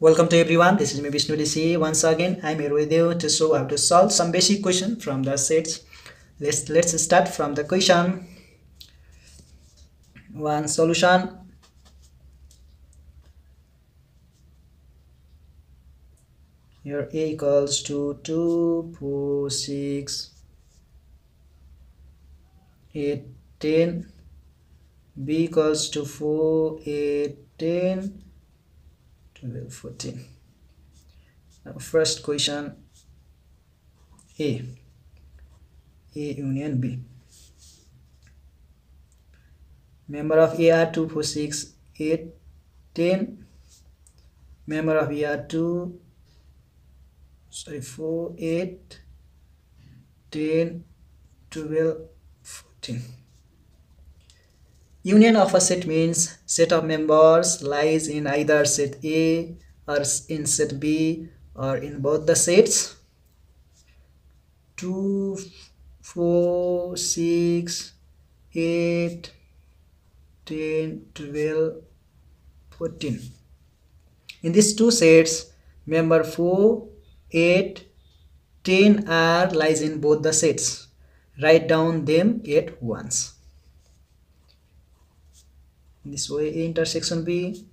Welcome to everyone. This is me Vishnu DC. Once again, I'm here with you to show how to solve some basic question from the sets. Let's start from the question. One solution. Here A equals to 2, 4, 6, 8, 10. B equals to 4, 8, 10. 14. Now first question, A union B. Member of A are 2, 4, 6, 8, 10. Member of A are 4, 8, 10, 12, 14. Union of a set means set of members lies in either set A or in set B or in both the sets. 2, 4, 6, 8, 10, 12, 14. In these two sets, member 4, 8, 10 are lies in both the sets. Write down them at once. This way, A intersection B.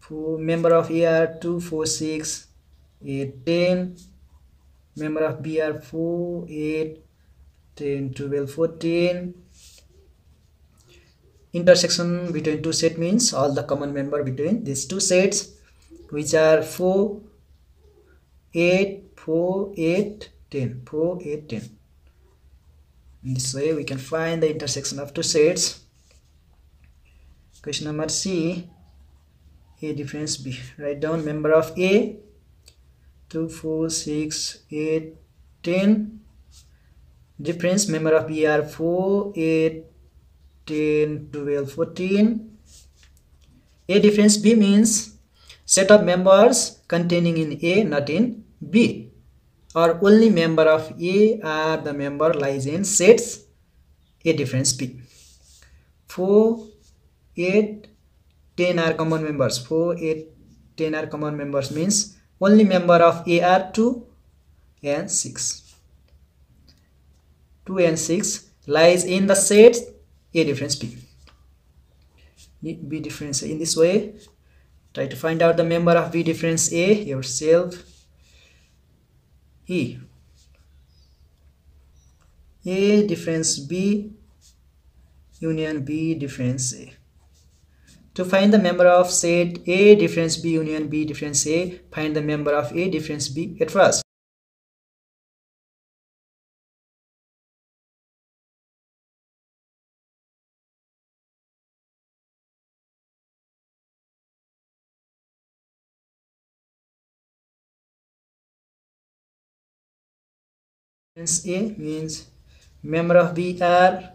For member of A are 2, 4, 6, 8, 10. Member of B are 4, 8, 10, 12, 14. Intersection between two sets means all the common member between these two sets, which are 4, 8, 4, 8, 10. 4, 8, 10. In this way, we can find the intersection of two sets. Question number C, A difference B. Write down member of A, 2, 4, 6, 8, 10. Difference member of B are 4, 8, 10, 12, 14. A difference B means set of members containing in A, not in B. Or only member of A are the member lies in sets A difference B. 4, 8, 10 are common members. 4, 8, 10 are common members means only member of A are 2 and 6. 2 and 6 lies in the set A difference B. B difference A. In this way, try to find out the member of B difference A yourself. A difference B union B difference A. To find the member of set A difference B union B difference A, find the member of A difference B at first. Difference A means member of B are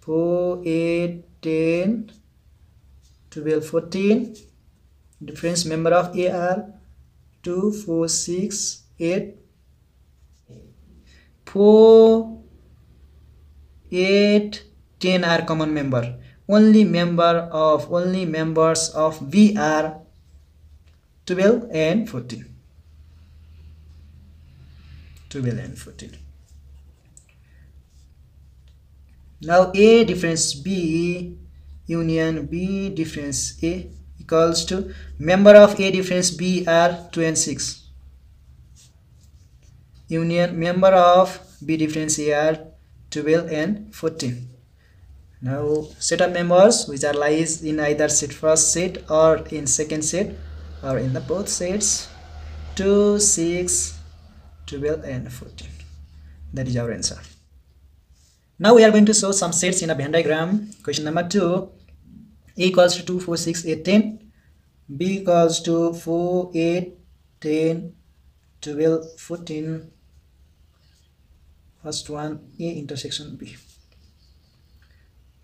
4, 8, 10, 12, 14. Difference member of A are 2, 4, 6, 8. 4, 8, 10 are common member. Only members of B are 12 and 14. 12 and 14. Now A difference B union B difference A equals to member of A difference B are 2 and 6. Union member of B difference A are 12 and 14. Now set of members which are lies in either set first set or in second set or in the both sets. 2, 6, 12 and 14. That is our answer. Now we are going to show some sets in a Venn diagram. Question number 2. A equals to 2, 4, 6, 8, 10. B equals to 4, 8, 10, 12, 14. First one, A intersection B.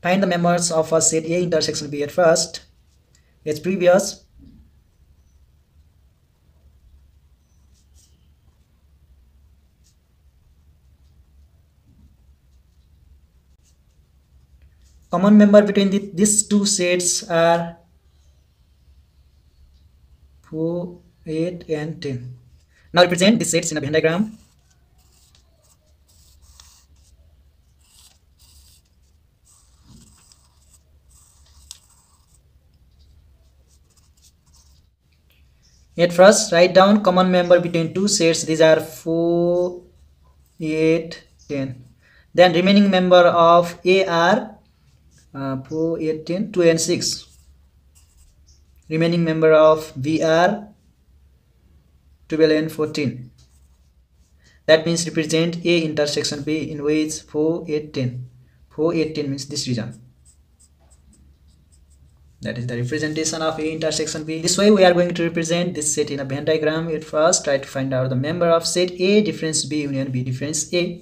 Find the members of a set A intersection B at first. As previous, common member between these two sets are 4, 8 and 10. Now represent these sets in a Venn diagram. At first, write down common member between two sets. These are 4, 8, 10. Then remaining member of A are 4, 8, 10, 2 and 6. Remaining member of B are 12 and 14. That means represent A intersection B in which 4, 8, 10. 4, 8, 10 means this region. That is the representation of A intersection B. This way we are going to represent this set in a Venn diagram. At first, try to find out the member of set A difference B union B difference A.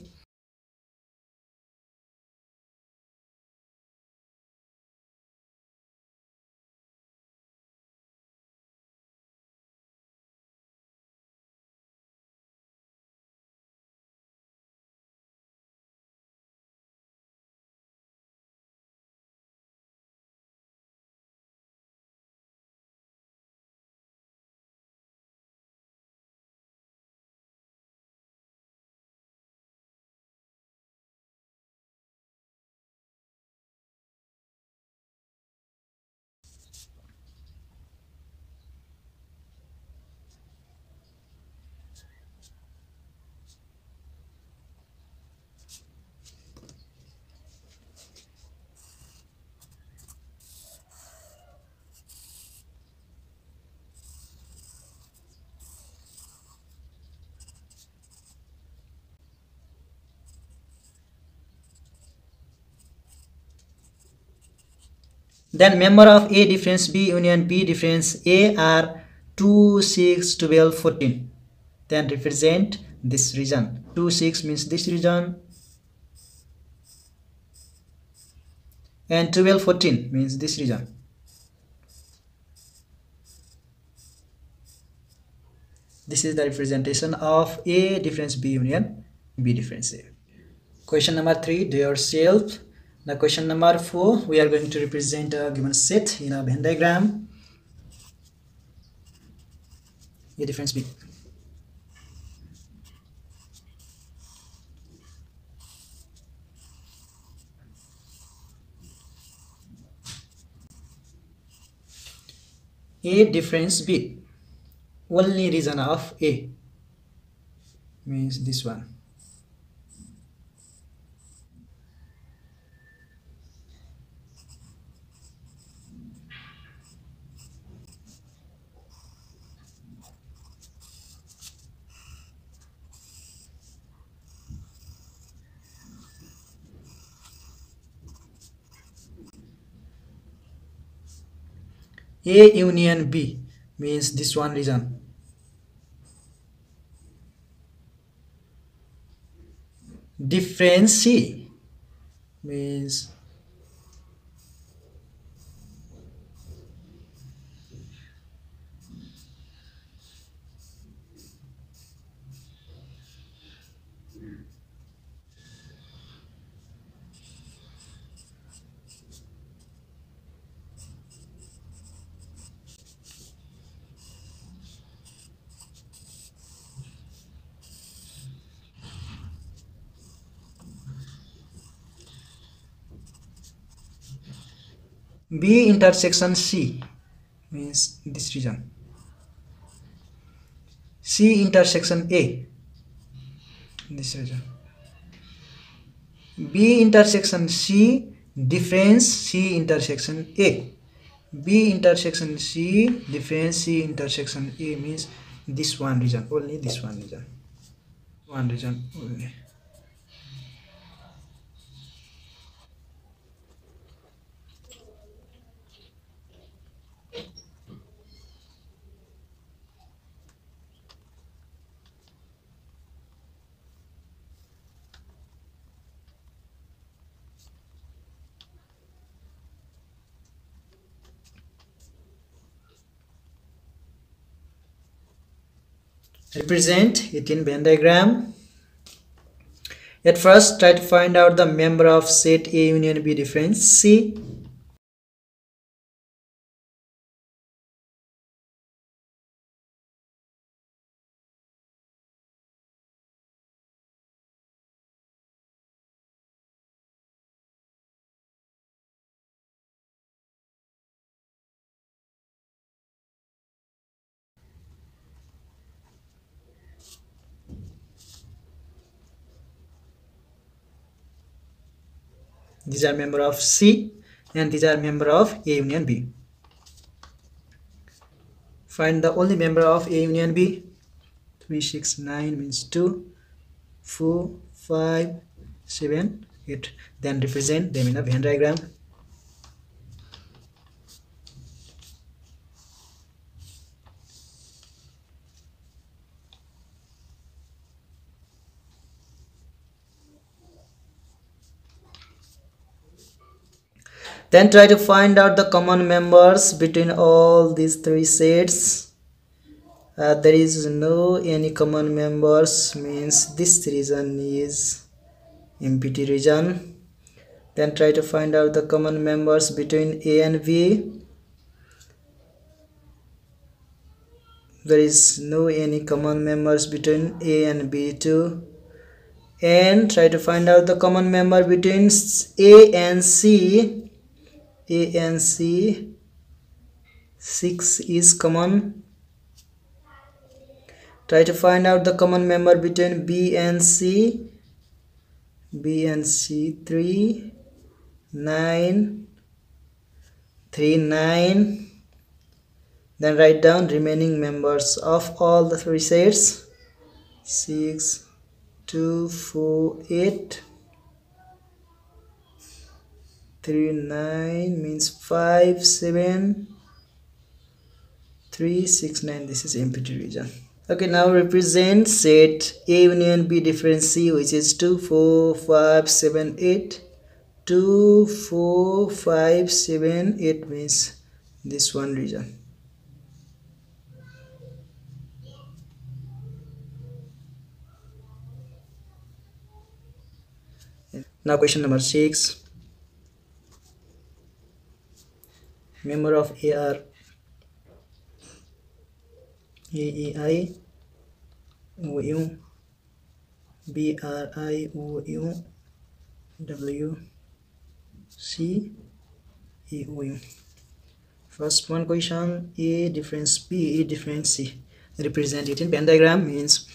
Then member of A difference B union B difference A are 2, 6, 12, 14. Then represent this region. 2, 6 means this region. And 12, 14 means this region. This is the representation of A difference B union B difference A. Question number 3, do yourself. Now question number 4, we are going to represent a given set in a Venn diagram. A difference B. A difference B. Only region of A means this one. A union B means this one region. Difference C means B intersection C means this region. C intersection A, this region. B intersection C difference C intersection A. B intersection C difference C intersection A means this one region, only this one region. One region only. Represent it in Venn diagram. At first, try to find out the member of set A union B difference C. These are member of C and these are member of A union B. Find the only member of A union B. 3, 6, 9 means 2, 4, 5, 7, 8. Then represent them in a Venn diagram. Then try to find out the common members between all these three sets. There is no any common members, means this region is empty region. Then try to find out the common members between A and B. There is no any common members between A and B too. And try to find out the common member between A and C. A and C, 6 is common. Try to find out the common member between B and C. B and C, 3, 9, 3, 9. Then write down remaining members of all the three sets. 6, 2, 4, 8. 3, 9 means 5, 7, 3, 6, 9. This is empty region. Okay, now represent set A union B difference C, which is 2, 4, 5, 7, 8. 2, 4, 5, 7, 8 means this one region. Now question number 6. Member of A are AEI, OU, BRI, OU, WC, EOU. First one question, A difference B, A difference C. Represent it in Venn diagram, means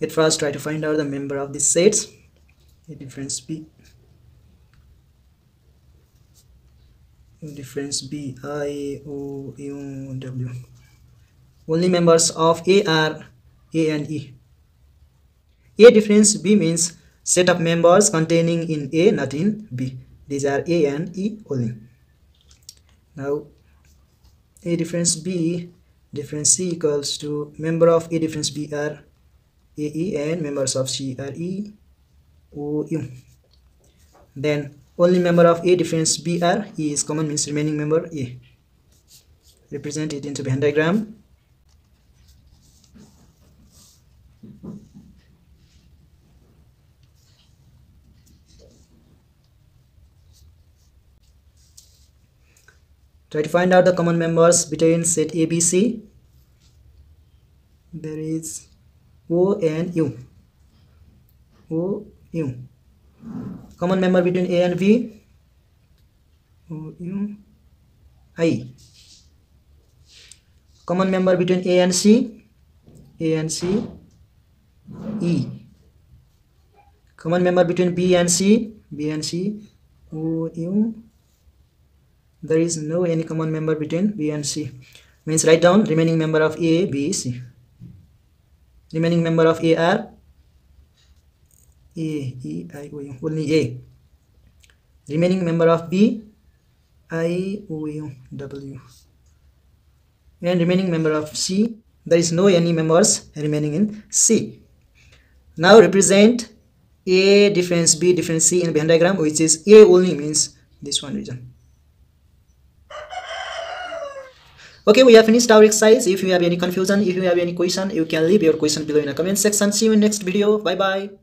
at first try to find out the member of these sets. A difference B. Difference B, I, O, U, W. Only members of A are A and E. A difference B means set of members containing in A, not in B. These are A and E only. Now, A difference B, difference C equals to member of A difference B are A, E, and members of C are E, O, U. Then, only member of A difference B are E is common, means remaining member A. Represent it into Venn diagram. Try to find out the common members between set ABC. There is O and U. O, U. Common member between A and B, O, U, I. Common member between A and C, E. Common member between B and C, O, U. There is no any common member between B and C. Means write down remaining member of A, B, C. Remaining member of A are A, E, I, O, U, only A. Remaining member of B, I, O, U, W. And remaining member of C, there is no any members remaining in C. Now represent A difference B difference C in Venn diagram, which is A only, means this one region. Okay, we have finished our exercise. If you have any confusion, if you have any question, you can leave your question below in the comment section. See you in next video. Bye bye.